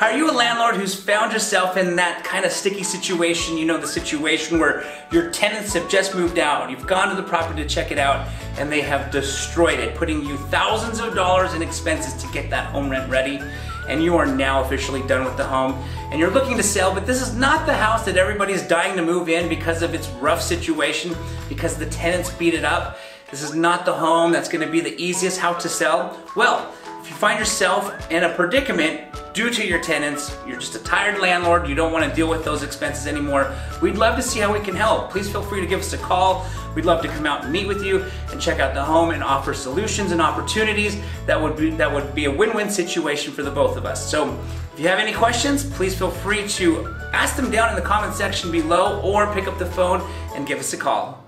Are you a landlord who's found yourself in that kind of sticky situation? You know, the situation where your tenants have just moved out, you've gone to the property to check it out, and they have destroyed it, putting you thousands of dollars in expenses to get that home rent ready, and you are now officially done with the home, and you're looking to sell, but this is not the house that everybody's dying to move in because of its rough situation, because the tenants beat it up. This is not the home that's gonna be the easiest house to sell. Well, if you find yourself in a predicament due to your tenants, you're just a tired landlord, you don't want to deal with those expenses anymore, we'd love to see how we can help. Please feel free to give us a call. We'd love to come out and meet with you and check out the home and offer solutions and opportunities that would be a win-win situation for the both of us. So if you have any questions, please feel free to ask them down in the comment section below or pick up the phone and give us a call.